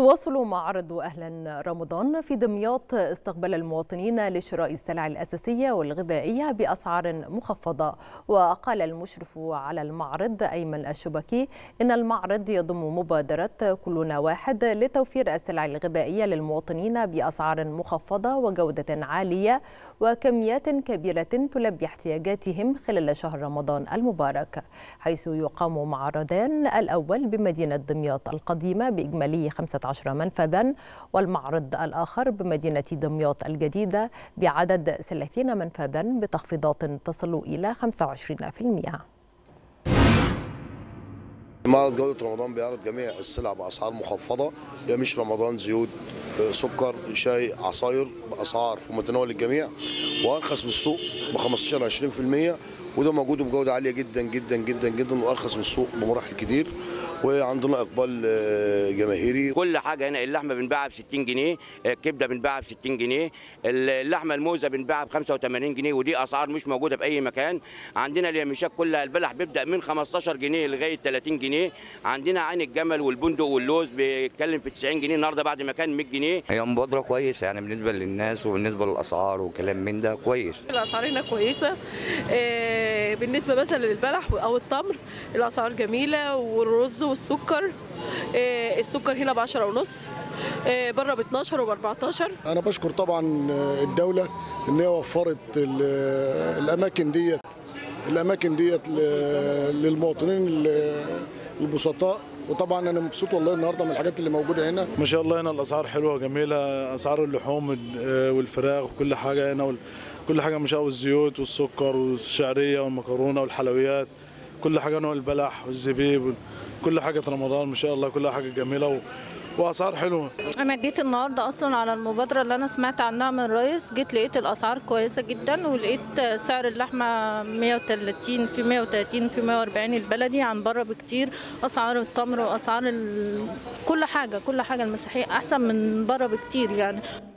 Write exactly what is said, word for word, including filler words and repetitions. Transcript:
تواصل معرض أهلا رمضان في دمياط استقبل المواطنين لشراء السلع الأساسية والغذائية بأسعار مخفضة. وقال المشرف على المعرض أيمن الشبكي إن المعرض يضم مبادرة كلنا واحد لتوفير السلع الغذائية للمواطنين بأسعار مخفضة وجودة عالية وكميات كبيرة تلبي احتياجاتهم خلال شهر رمضان المبارك، حيث يقام معرضان، الأول بمدينة دمياط القديمة بإجمالي خمسة عشر منفذا، والمعرض الآخر بمدينة دمياط الجديدة بعدد ثلاثين منفذا بتخفيضات تصل إلى خمسة وعشرين بالمئة. معرض جودة رمضان بيعرض جميع السلع بأسعار مخفضة، يا مش رمضان زيوت، سكر، شاي، عصاير بأسعار في متناول الجميع وأرخص من السوق ب خمستاشر عشرين بالمئة، وده موجود بجودة عالية جدا جدا جدا جدا وأرخص من السوق بمراحل كتير، وعندنا اقبال جماهيري. كل حاجه هنا، اللحمه بنباعها ب ستين جنيه، الكبده بنباعها ب ستين جنيه، اللحمه الموزه بنباعها ب خمسة وتمانين جنيه، ودي اسعار مش موجوده في اي مكان. عندنا اليمشات كلها، البلح بيبدا من خمستاشر جنيه لغايه تلاتين جنيه، عندنا عين الجمل والبندق واللوز بيتكلم في تسعين جنيه، النهارده بعد ما كان مية جنيه. هي مبادره كويسه يعني بالنسبه للناس وبالنسبه للاسعار وكلام من ده كويس. الاسعار هنا كويسه بالنسبه مثلا للبلح او التمر، الاسعار جميله، والرز والسكر السكر هنا ب عشرة ونص، بره ب اتناشر وب اربعتاشر. انا بشكر طبعا الدوله ان هي وفرت الاماكن ديت الاماكن ديت للمواطنين البسطاء، وطبعا انا مبسوط والله النهارده من الحاجات اللي موجوده هنا. ما شاء الله هنا الاسعار حلوه وجميله، اسعار اللحوم والفراخ وكل حاجه هنا، كل حاجه ما شاء الله، والزيوت والسكر والشعريه والمكرونه والحلويات، كل حاجه نوع البلح والزبيب، كل حاجه رمضان ما شاء الله، كل حاجه جميله و... واسعار حلوه. انا جيت النهارده اصلا على المبادره اللي انا سمعت عنها من الرئيس، جيت لقيت الاسعار كويسه جدا، ولقيت سعر اللحمه مية وتلاتين في مية وتلاتين في مية واربعين البلدي عن بره بكتير، اسعار التمر واسعار ال... كل حاجه كل حاجه المسيحيه احسن من بره بكتير يعني.